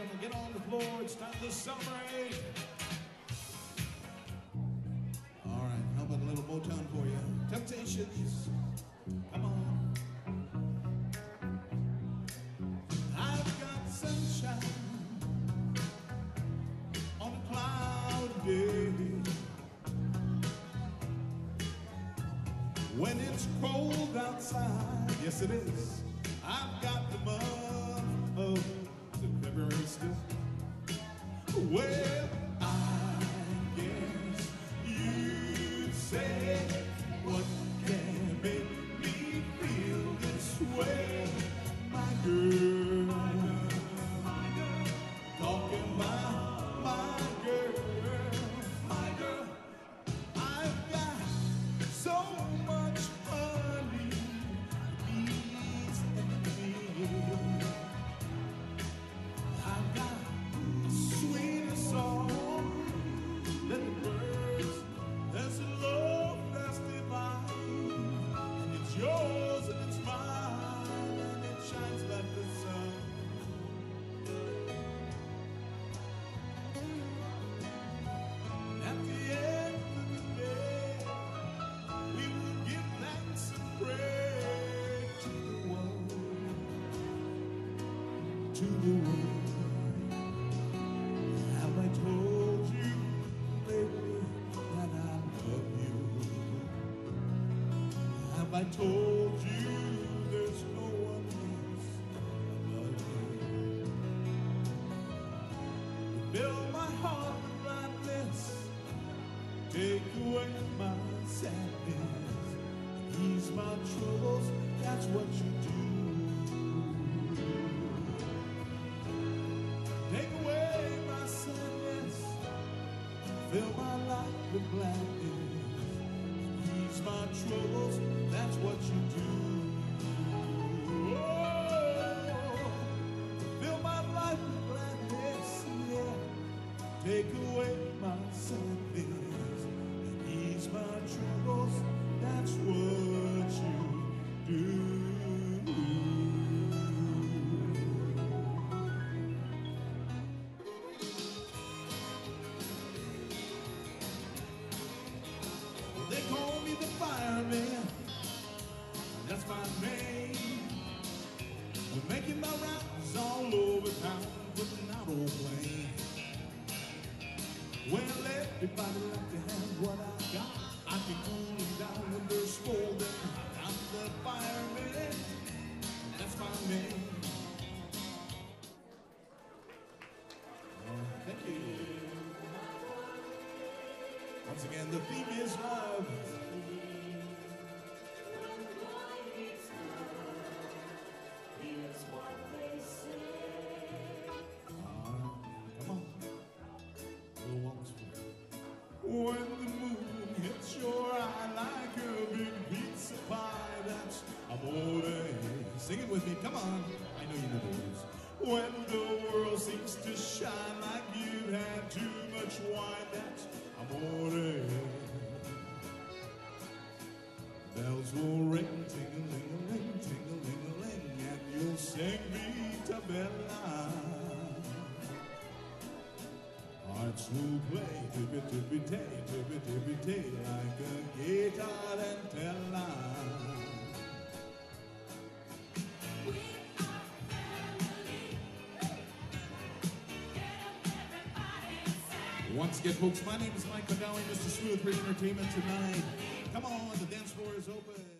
gentlemen, get on the floor. It's time to celebrate. All right, how about a little Motown for you? Temptations, come on. I've got sunshine on a cloud day. When it's cold outside, yes it is, I've got the month of February still. Well, I guess you'd say, what can make me feel this way? My girl, my girl, my girl. Talking about my girl, my girl. I've got so much honey, bees and me. To the world, have I told you lately that I love you? Have I told you there's no one else but you? You fill my heart with gladness, take away my sadness, ease my troubles, that's what you do. Fill my life with gladness, ease my troubles, that's what you do. Oh, fill my life with gladness, yeah. Take away my sadness, and ease my troubles, that's what you do. They call me the fireman, that's my name. I'm making my rounds all over town, putting out old flames. Well, everybody like to have what I got. I can cool them down when they're scolding. I'm the fireman, that's my name. Thank you. Once again, the theme is love. Come on. We'll walk this way. When the moon hits your eye like a big pizza pie, that's amore. Sing it with me, come on. I know you know the words. When the world seems to shine like you've had too much wine, that's amore. Bells will ring, ting-a-ling-a-ling, ting-a-ling-a-ling, and you'll sing Vita Bella. Hearts will play, tippy-tippy-tay, tippy-tippy-tay, like a guitar and tella. We are family. Hey. Get up, everybody, sing. Once again, folks, my name is Mike Madawi, Mr. Smooth for entertainment tonight. Come on, the dance floor is open.